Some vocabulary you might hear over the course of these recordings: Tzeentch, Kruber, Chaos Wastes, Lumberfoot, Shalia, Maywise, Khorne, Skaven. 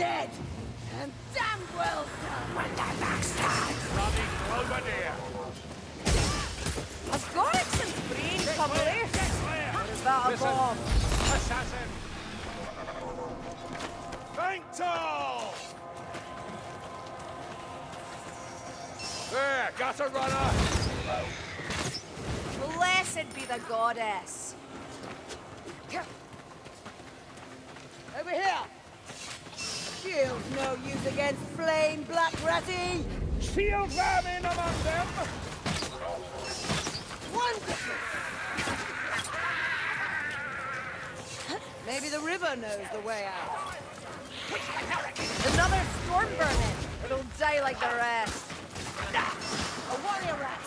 dead. And damn well done. When the next time. Running over there. I've got it since brain probably. What is that a bomb? Assassin. Faintal! There, got a runner. Blessed be the goddess. Over here! Shield no use against flame, black ratty! Shield ramming among them! Wonderful! Maybe the river knows the way out. Another storm burning! It'll die like the rest. A warrior rat!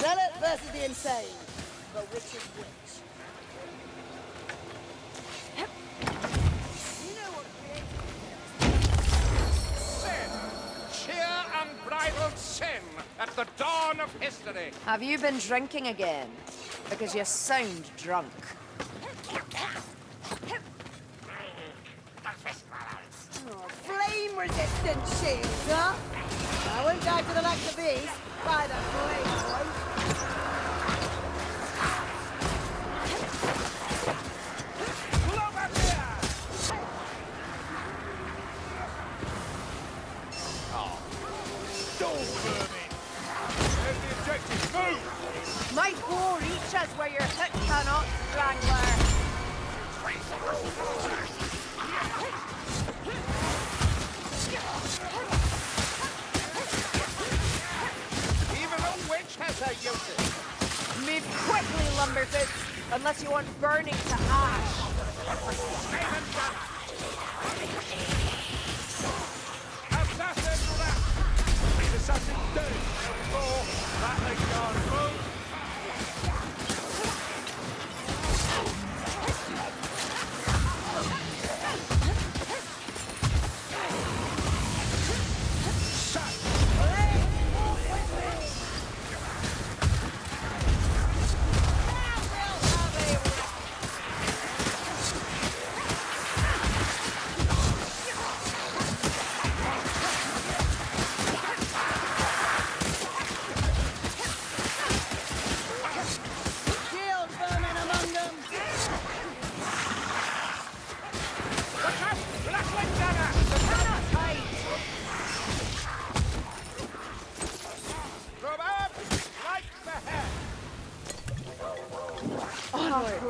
Zealot versus the insane. The witch's witch. You know what created sin. Sheer unbridled sin at the dawn of history. Have you been drinking again? Because you sound drunk. Oh, flame-resistant shields, huh? I won't die for the likes of these. By the flame. My bow reaches where your hook cannot, Strangler. Even a witch has her uses. Move quickly, Lumberfoot, unless you want burning to ash. Assassin left. Assassin down. Four. That is your move.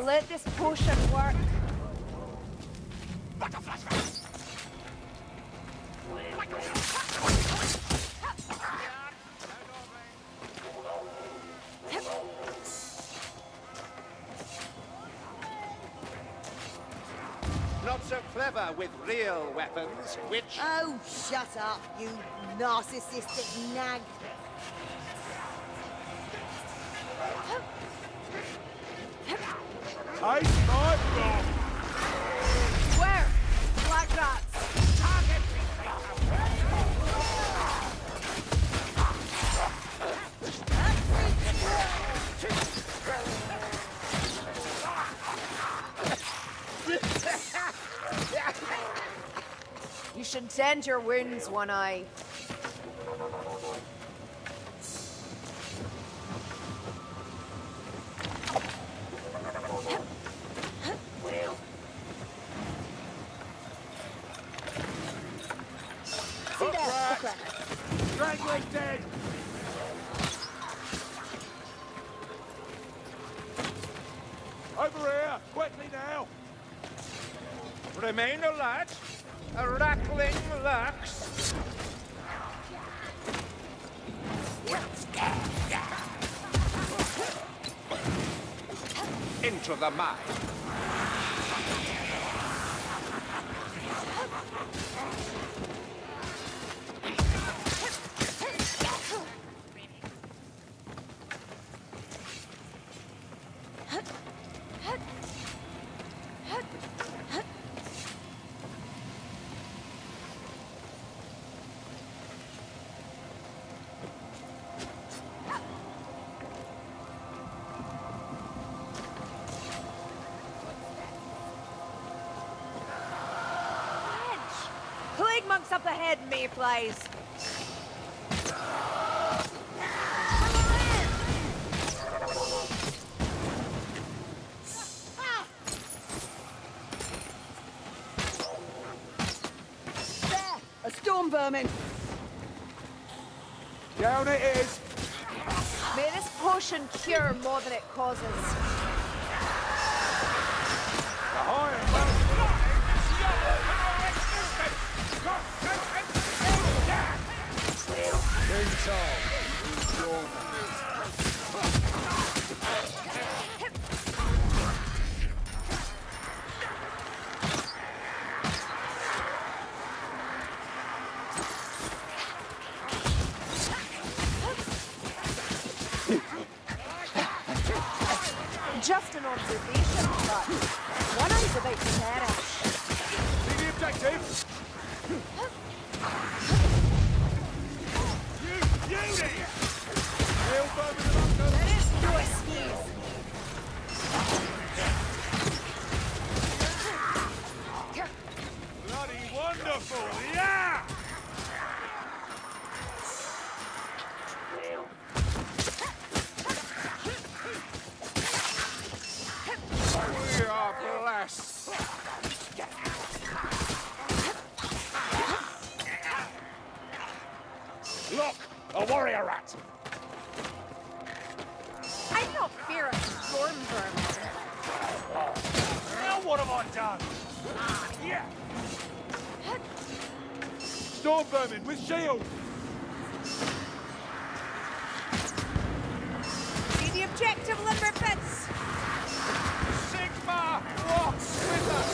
Let this potion work. Like a flashback. Not so clever with real weapons, which... Oh, shut up, you narcissistic nag. I thought so. Where? Black rats. Target. You should tend your wounds, One Eye. Remain a latch, a rattling lax. Into the mine. What's up ahead, Maywise? A storm vermin! Down it is! May this potion cure more than it causes. Just an observation, but one is about to perish. See the objective? You beauty! There is no excuse. Bloody wonderful, yeah! Look, a warrior rat. I don't fear a storm vermin. Now what have I done? Yeah. Storm vermin with shield. See the objective, Limberfits. Sigma, what's with us?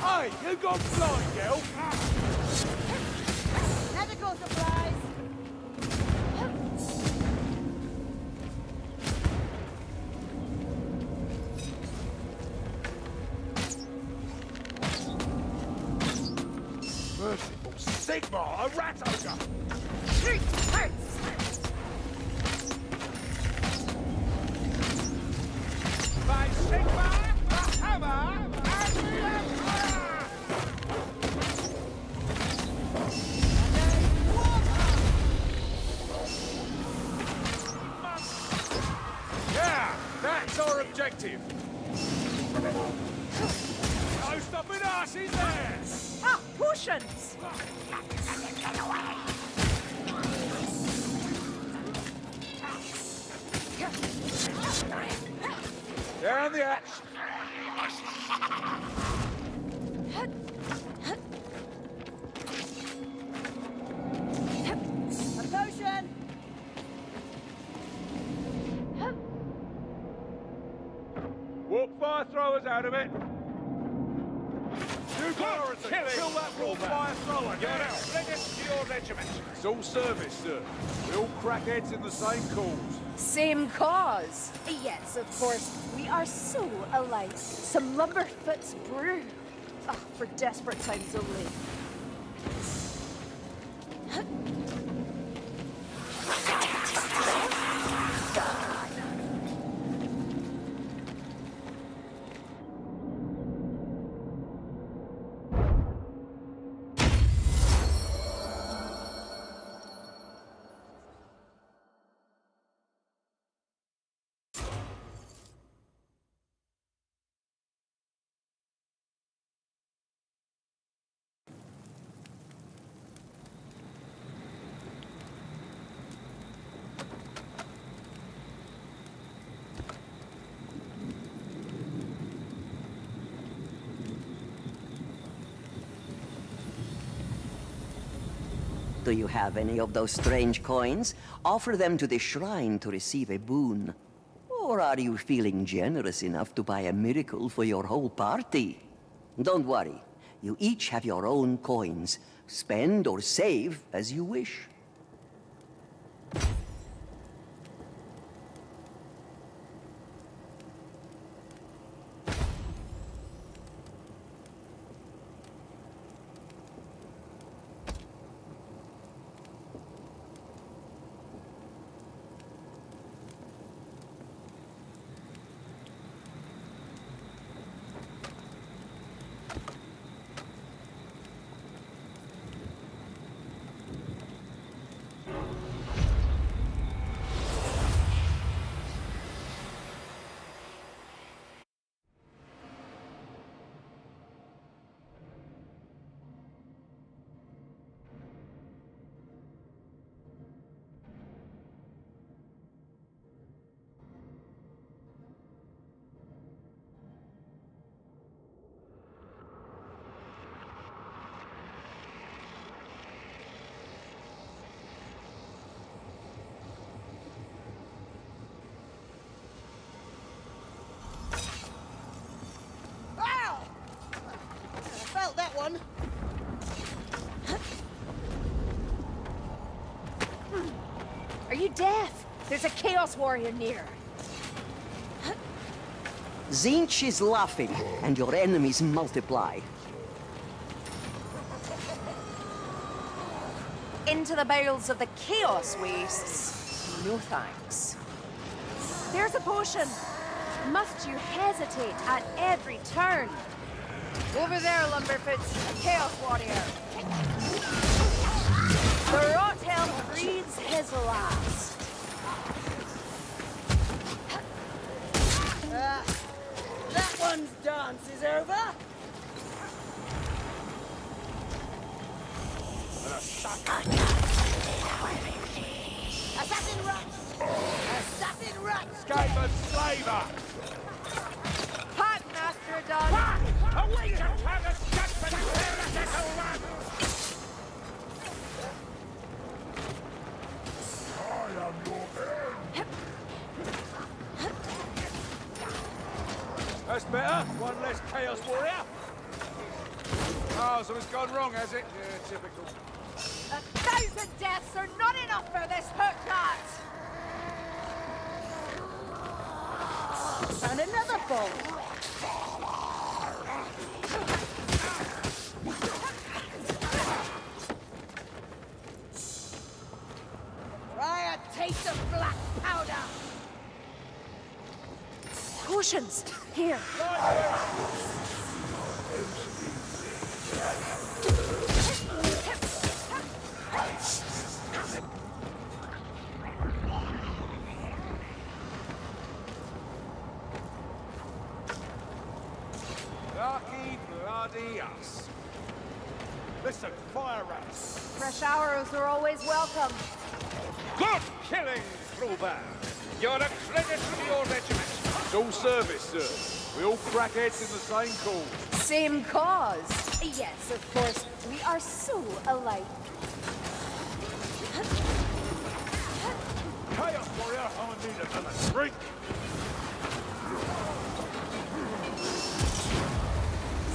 Hey, you gone blind, girl? Medical supplies. Merciful Sigma, a rat ogre! Shriek hurts! By Sigma, the hammer, and the emperor! And water! Yeah, that's our objective! No stopping us, is there? Ah, potions! Down the hatch! A potion! Walk fire throwers out of it! Kill that raw fire thrower! You're out! Bring it to your regiment! It's all service, sir. We all crack heads in the same cause. Same cause? Yes, of course. We are so alike. Some Lumberfoot's brew. Ah, oh, for desperate times only. Do you have any of those strange coins? Offer them to the shrine to receive a boon. Or are you feeling generous enough to buy a miracle for your whole party? Don't worry. You each have your own coins. Spend or save as you wish. death! There's a Chaos Warrior near! Tzeentch is laughing, and your enemies multiply. Into the bowels of the Chaos Wastes? No thanks. There's a potion! Must you hesitate at every turn? Over there, Lumberfoots, a Chaos Warrior. The Rot Elf breathes his last. That one's dance is over. Assassin Rot! Assassin Rot! Skaven slaver! Pack, Master Don! Awake and have a judgment! I am your end! That's better. One less Chaos Warrior. Oh, so it's gone wrong, has it? Yeah, typical. 1,000 deaths are not enough for this hookshot! And another fall. Taste of black powder! Potions! Here! Lucky bloody us! Listen, fire rats! Fresh arrows are always welcome! Good killing, Kruber! You're a credit to your regiment! It's all service, sir. We all crack heads in the same cause. Same cause? Yes, of course. We are so alike. Chaos Warrior, I need another drink!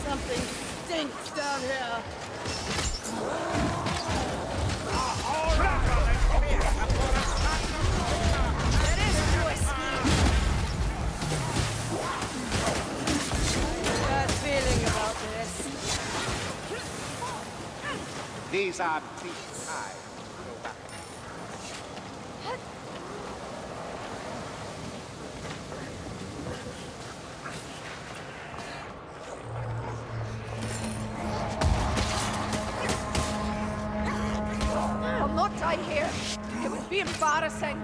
Something stinks down here! All right. These are big eyes. I'll not die here. It would be embarrassing.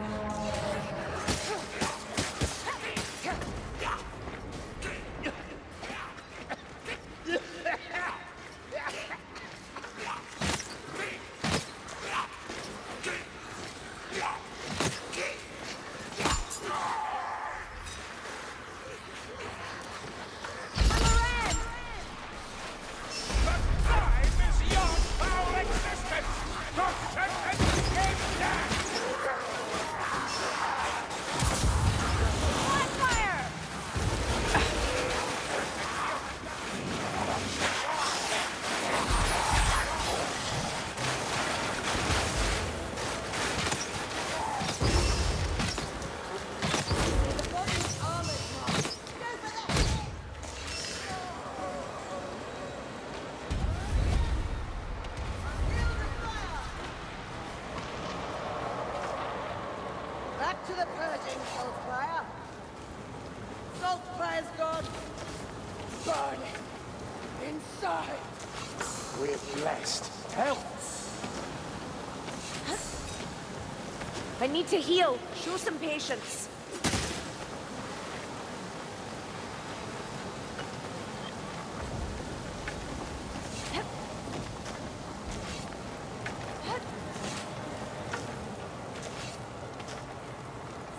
Need to heal. Show some patience.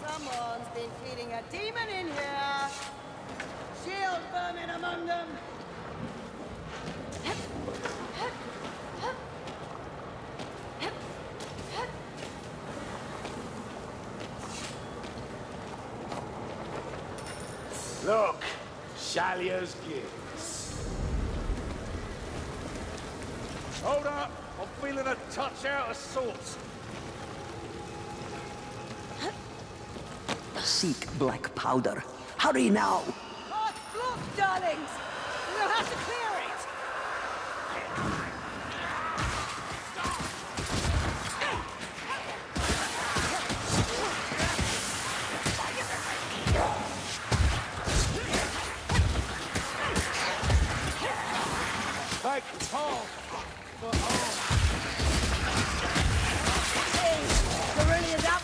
Someone's been feeding a demon in here. Shield vermin among them. Look, Shalia's gifts. Hold up! I'm feeling a touch out of sorts. seek black powder. Hurry now! Path blocked, darlings! We'll have to clear it! Back home! For home! The rune is out!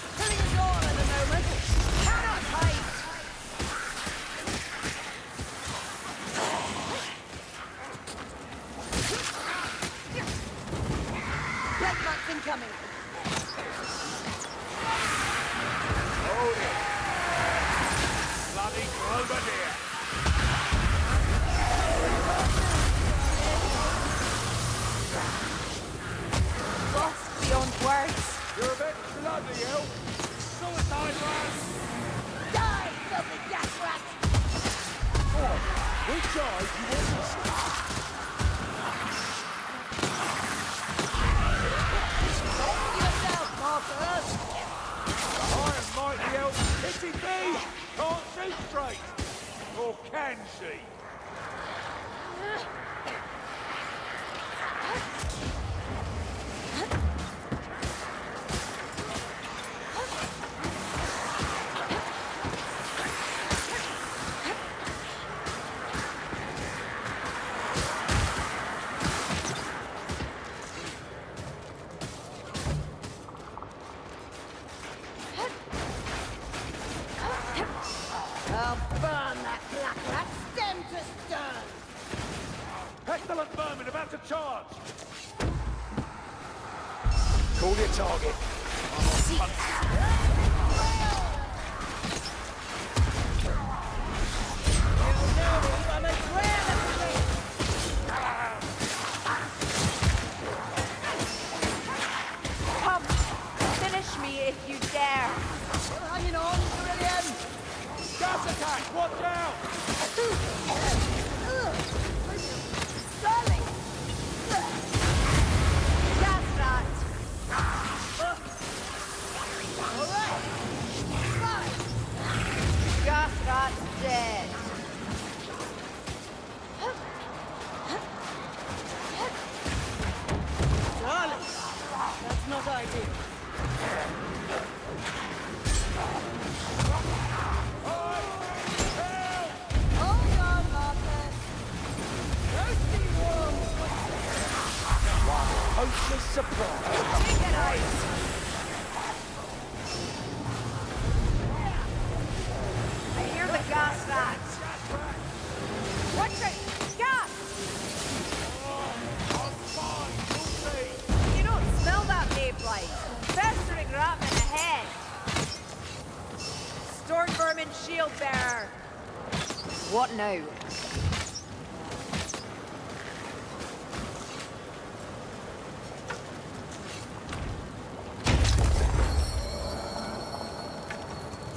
Coming. Hold it. Bloody Kruber here. Lost beyond words. You're a bit bloody, you. Suicide rat. Die, filthy gas rat. Oh, we died, you won't be sure. Itty bee! Can't see straight! Or can she? No.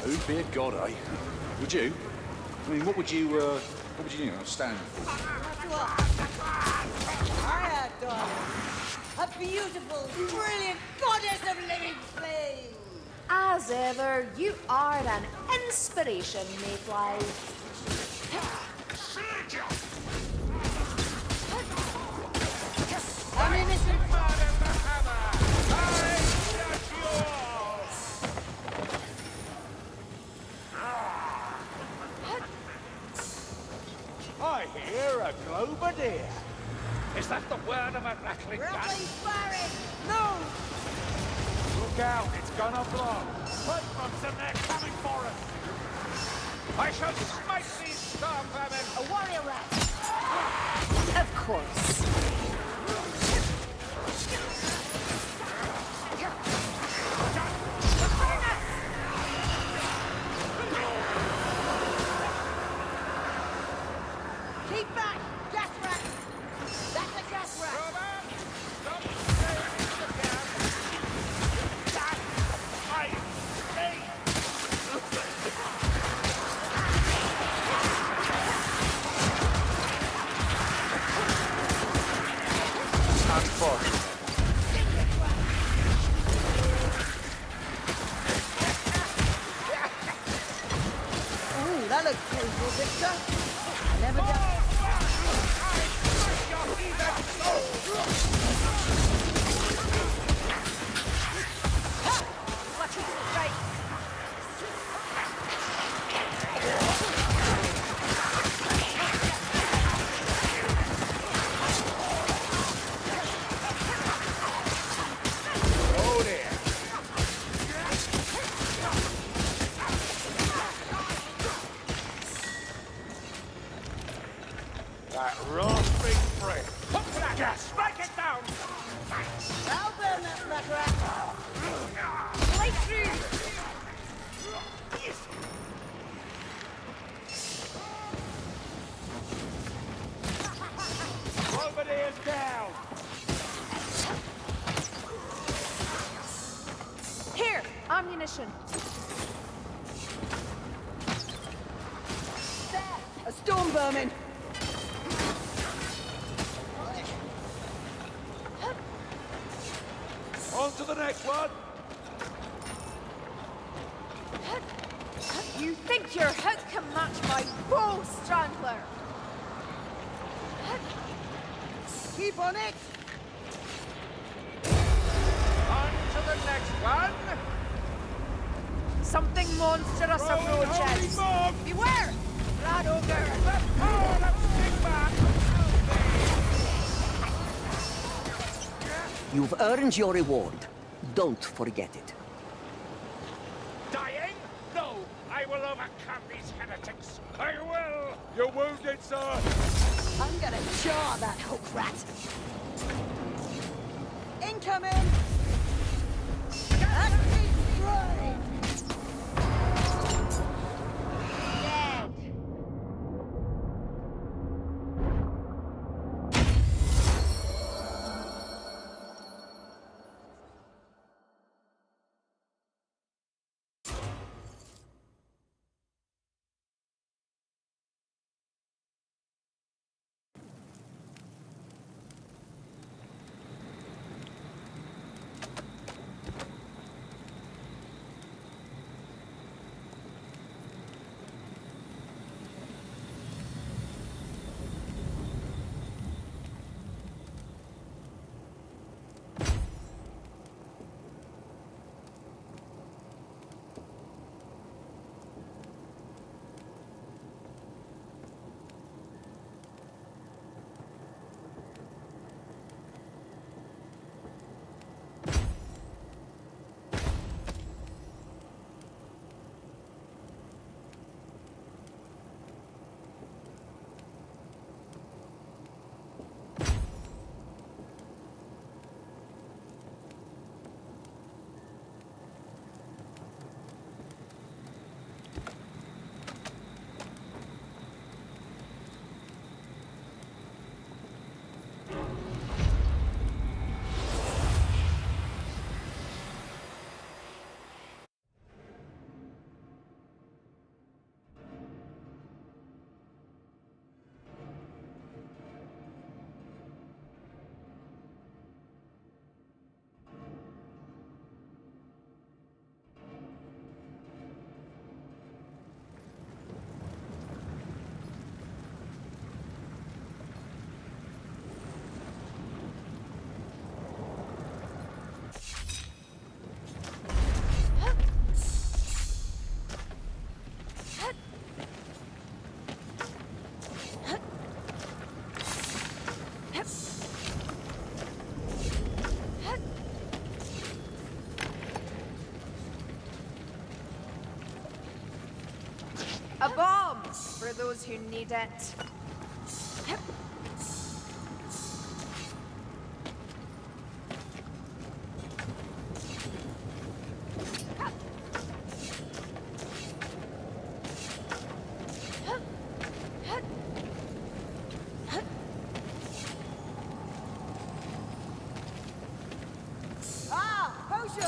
Oh dear God, eh? Would you? I mean, what would you stand for? I adore a beautiful, brilliant goddess of living flame. As ever, you are an inspiration, Maywise. I hear a Kruber deer. Is that the word of a rattling gun? Rattling firing! No! Look out, it's gonna blow. Hoodlums and they're coming for us. I shall smite these star vermin. A warrior rat. Of course. You've earned your reward. Don't forget it. Dying? No! I will overcome these heretics! I will! You're wounded, sir! I'm gonna jar that hook rat! Incoming! A bomb for those who need it. Ah, potion!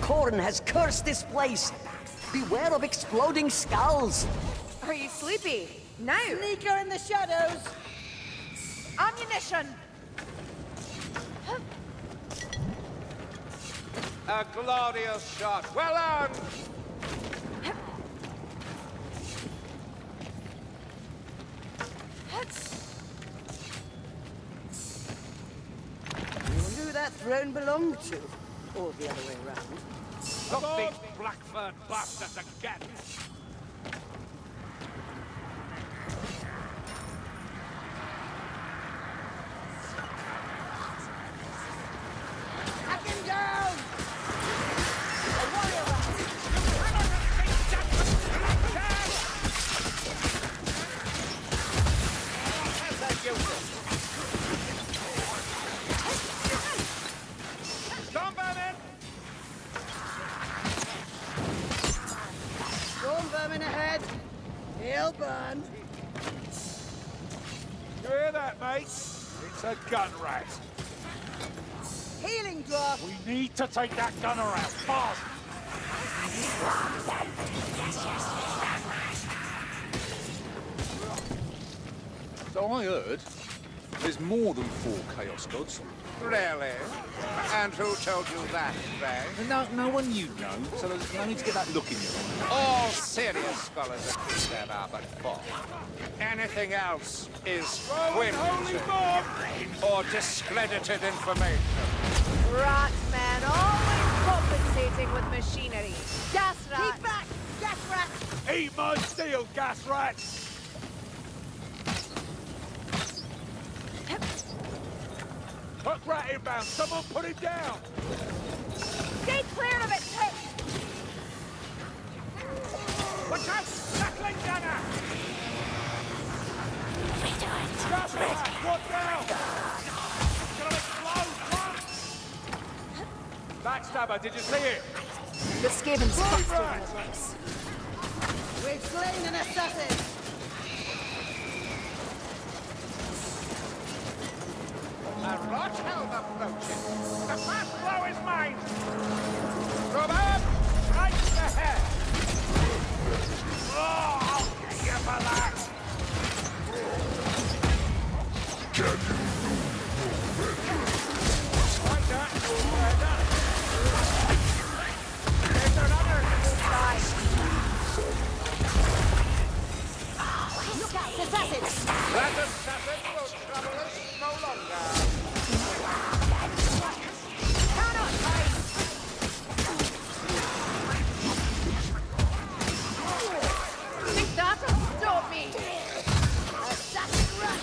Khorne has cursed this place. Beware of exploding skulls! Are you sleepy? No! Sneaker in the shadows! Ammunition! A glorious shot! Well on! throne belonged to, or the other way round. Look these blackbird bastards again! Gun rat. Healing drop. We need to take that gunner out fast. So I heard there's more than 4 chaos gods. Really? And who told you that, Ray? No one you know. So there's no need to get that look in your eye. All serious scholars have been set up at 4. Anything else is quinted or discredited information. Rat man, always compensating with machinery. Gas rat! Keep back! Gas rat! Eat my steel, gas rat! Hook rat inbound! Someone put him down! Stay clear of it, Pip! Watch out! Tackling gunner! Gas rat, what down? It's gonna explode! Backstabber, did you see it? The Skaven's faster than the race. We've slain an assassin! A rot held approaches! The fast blow is mine! Kruber, right to the head! Oh, I'll get you for that! Can you do no better? Like that, like that. There's another guy. Look out, assassins! That assassin will trouble us no longer. Cannot fight! Think that'll stop me! Assassin run!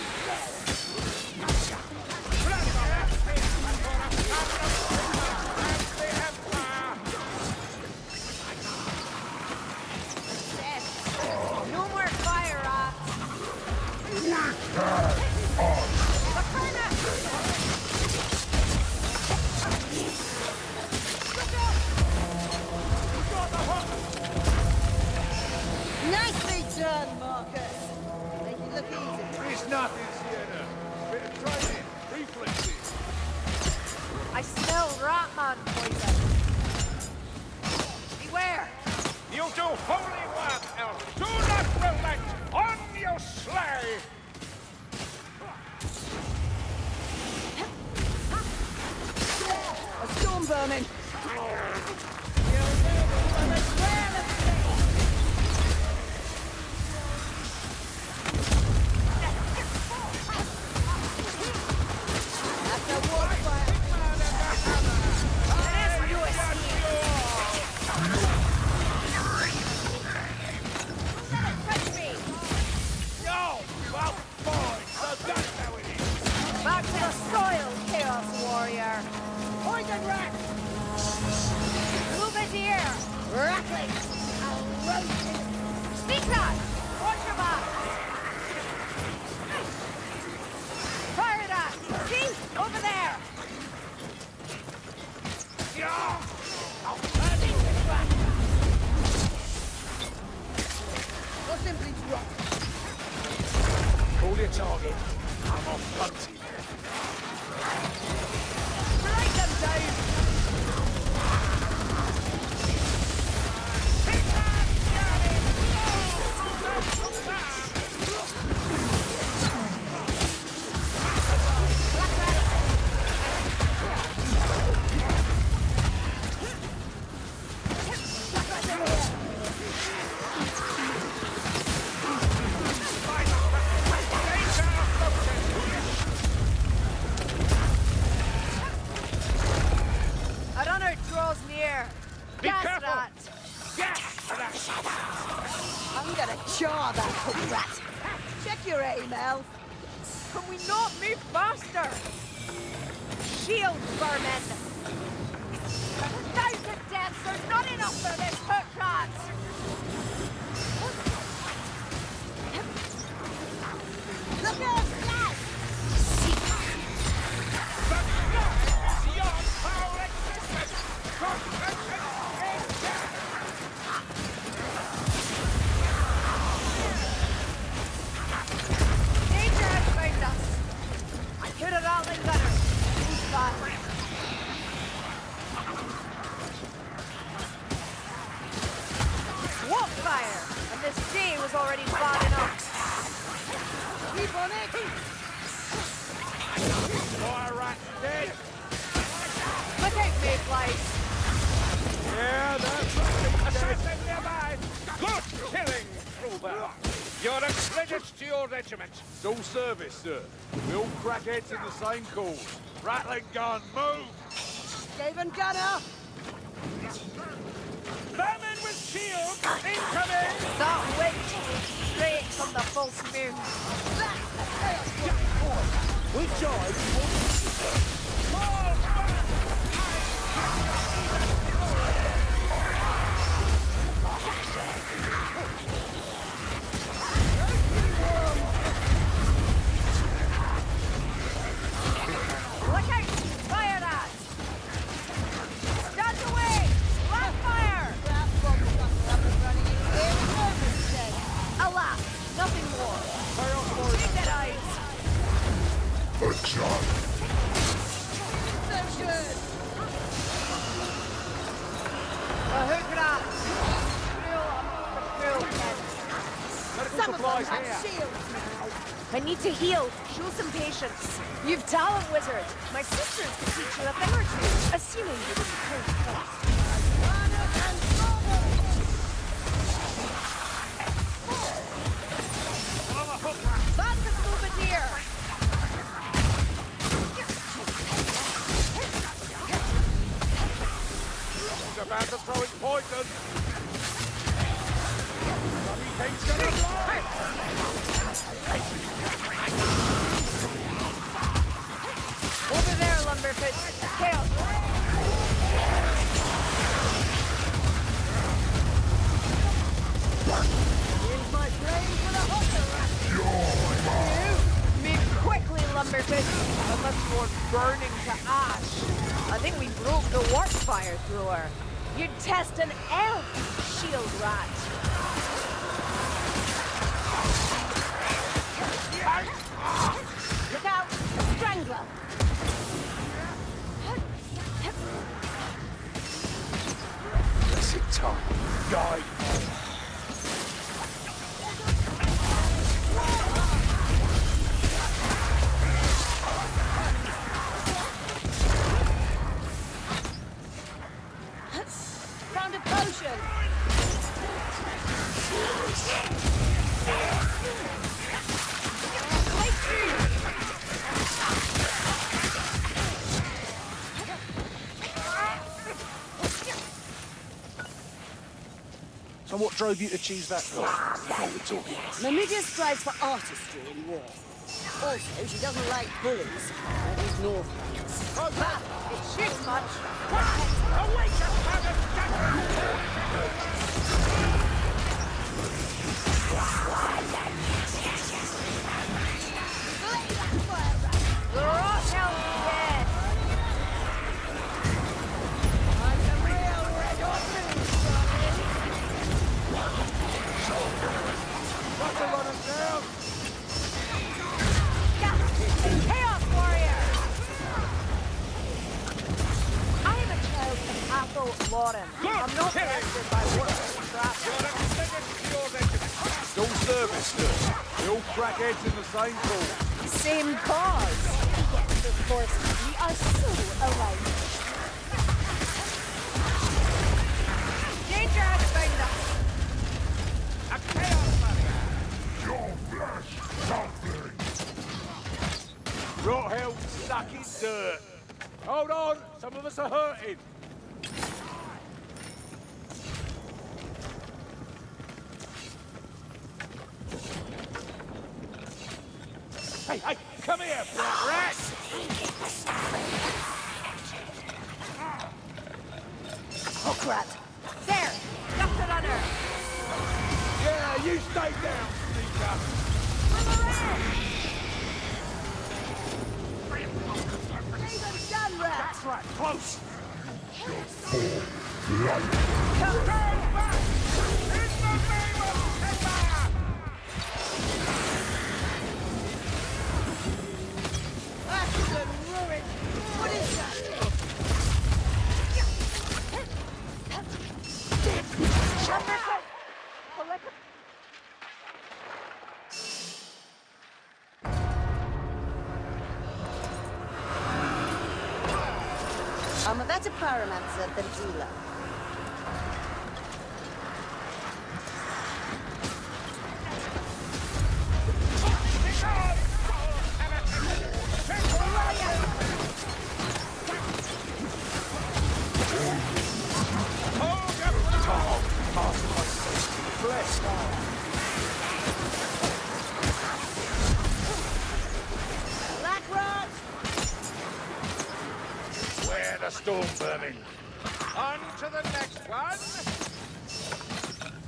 Jaw, that hook rat. Check your aim, Elf. Can we not move faster? Shield, vermin! A thousand deaths are not enough for this hook rat! Look at us now! That's not beyond our existence! Compression is death! Danger has found us! I could have all been better. Who's fine? Wolf fire! And this sea was already bad enough. Keep on it! Fire rat dead! Look out, Maywise! Yeah, that's right! Assassin nearby! Good killing, Kruber! You're a credit to your regiment! No service, sir. We all crack heads in the same cause. Rattling gun, move! Skaven gunner! Vermin with shield! Incoming! That wind was straight from the false moon. That's the chaos going forth. We'll charge more people. Fall back! I can't see that glory! Look out! Fire that! Stand away! Light fire! Alas, nothing more. Take that eyes. Good shot. So good. The hook rat. Some of them have shields now. I need to heal. Show some patience. You've talent, wizard. My sisters could teach you a thing or two. Assuming you would be first. About to throw his poison! Bloody thing's gonna fly! Over there, lumberfish! Chaos! Here's my brain for the hunter rat! You! Move quickly, lumberfish! Unless you're burning to ash! I think we broke the warp fire thrower! You'd test an elf, shield rat. Look out, strangler. Blessed tongue, die. So what drove you to choose that girl? What we're talking about? Namibia strives for artistry in war. Also, she doesn't like bullies. That is Northlanders. Oh, that! It shoots much! Awake! They're all hell dead! Chaos warrior! I am a child of Apple Lauren. I'm not affected by worse traps. No service, though. They all crack heads in the same pool. Same cause. Yes, of course. We are so alike. Danger has found us. A chaos warrior. Your flesh, something. Rot hell stuck in dirt. Hold on, some of us are hurting. Hey, come here, black rat! Oh, crap. There! Got it on her! Yeah, you stay down, sneaker! I'm around! Raven's done, rat! That's right, close! Come back! It's the name of Pepper! Accident ruined! What is that? I'm a better pyromancer than Gila. Storm vermin. On to the next one.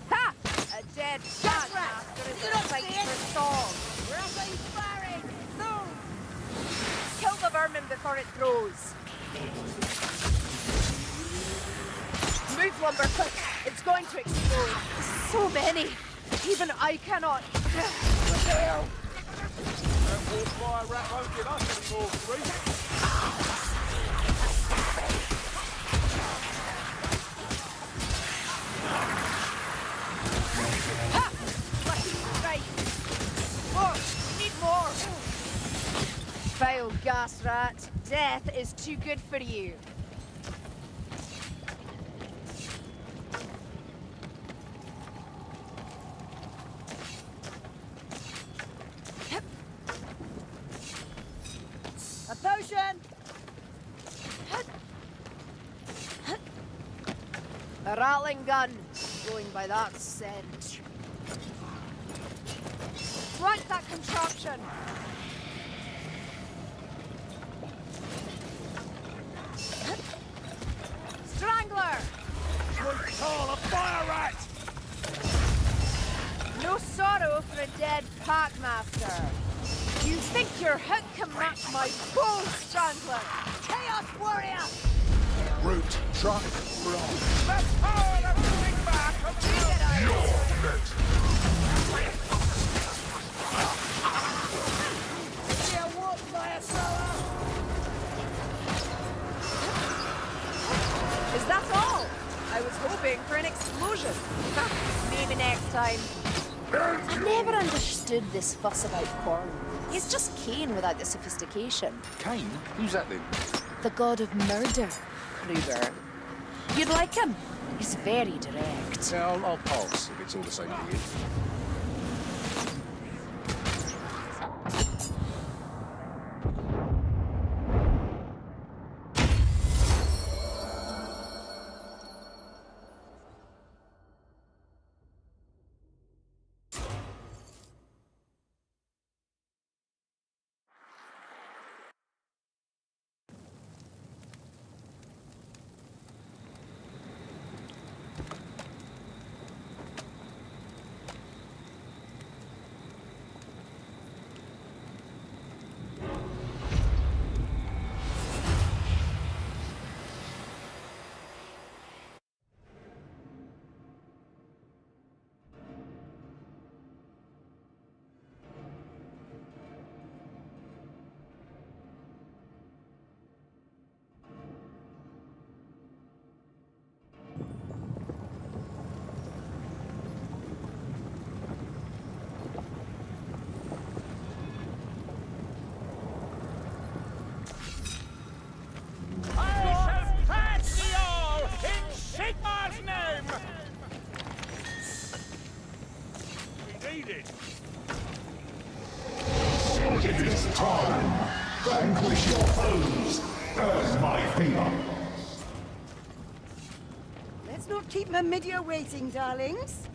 Ha! A dead shot. You don't wait for a storm. Where else are you firing? Soon. Kill the vermin before it grows. Move, lumber, quick. It's going to explode. So many. Even I cannot. What the hell? That wallfire rat won't get us anymore, three. Ha! Lucky strike! More! Need more! Foul gas rat, death is too good for you. A potion! A rattling gun, going by that scent. Right, that contraption! Strangler! Good call, a fire rat! No sorrow for a dead packmaster. You think your hook can match my bow, Strangler? Chaos warrior! Root, truck, rock. The power of the wing back of the You're walk by a thrower. Is that all? I was hoping for an explosion. Maybe next time. I never understood this fuss about Khorne. He's just Cain without the sophistication. Cain? Who's that then? The god of murder. Kruber. You'd like him. He's very direct. Yeah, I'll pulse if it's all the same to you. Keep Mamidia waiting, darlings.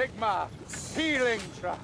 Sigma healing trap.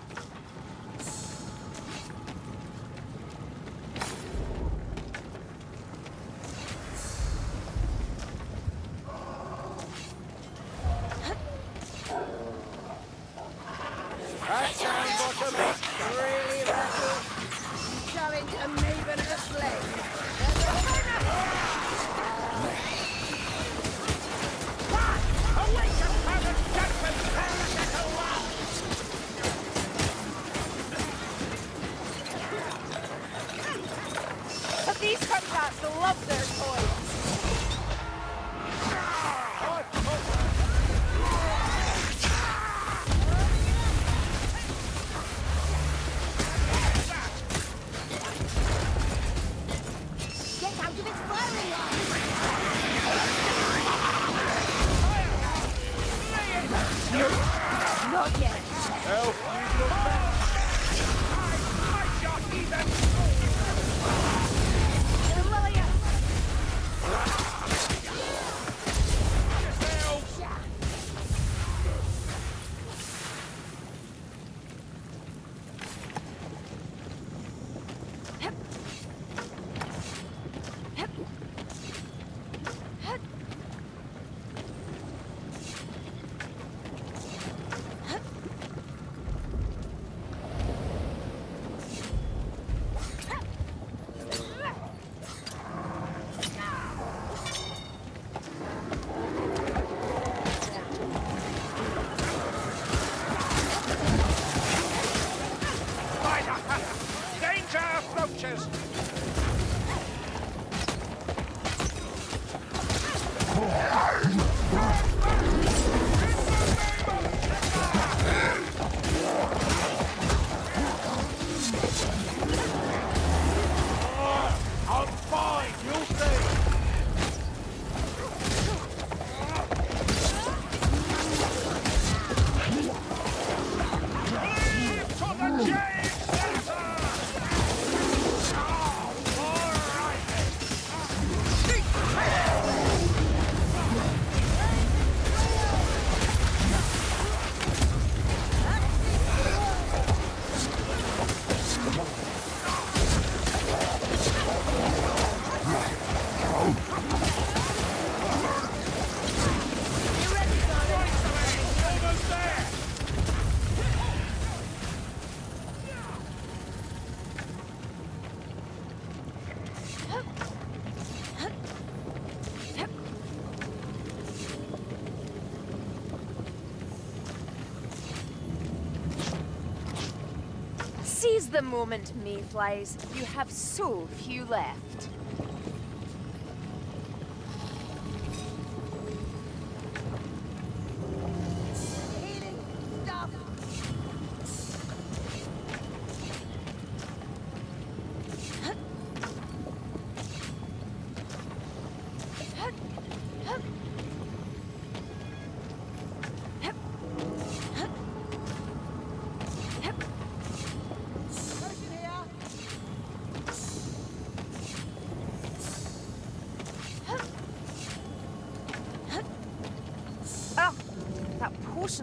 The moment, Mayflies, you have so few left.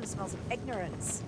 Smells of ignorance.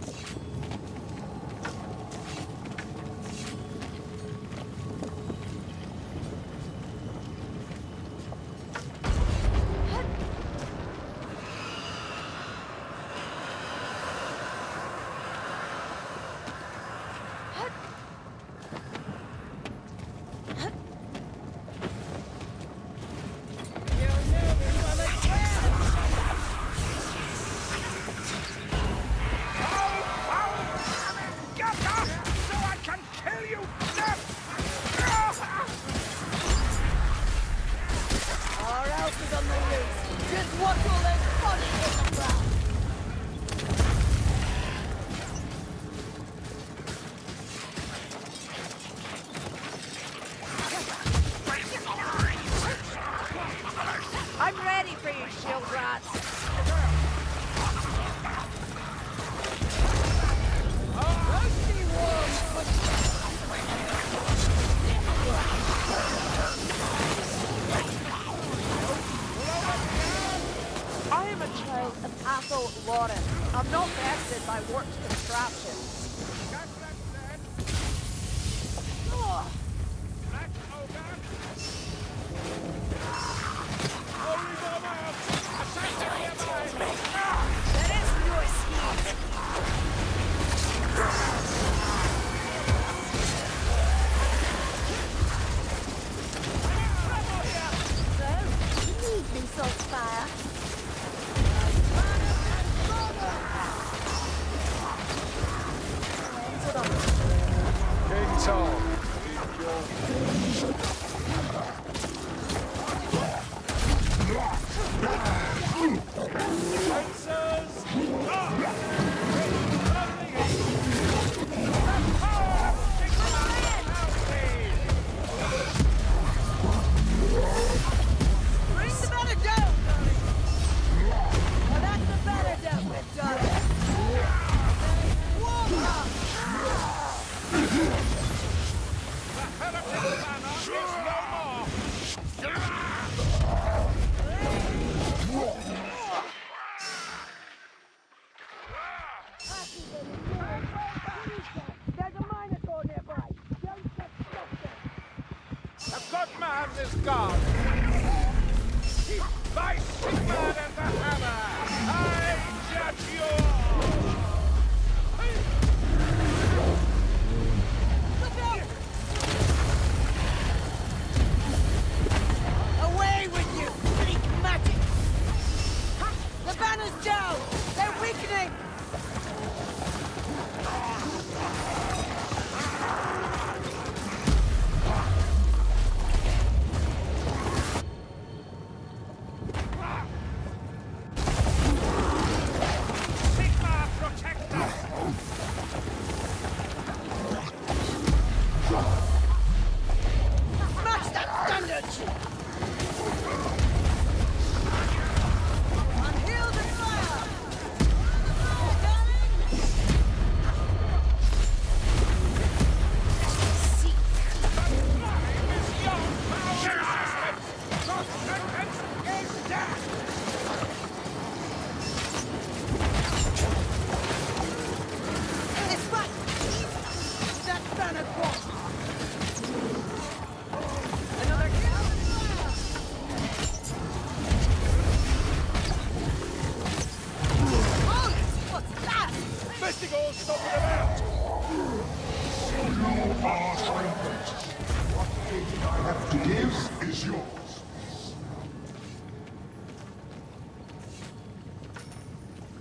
not bested by warped contraption. Oh.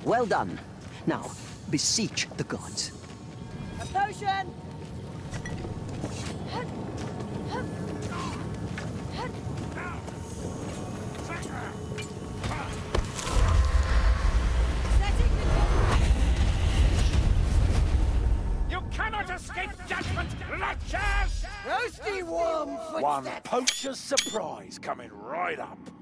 Well done. Now, beseech the gods. A potion! You cannot escape judgment, Ratchas! Roasty warm footsteps! One poacher's surprise coming right up.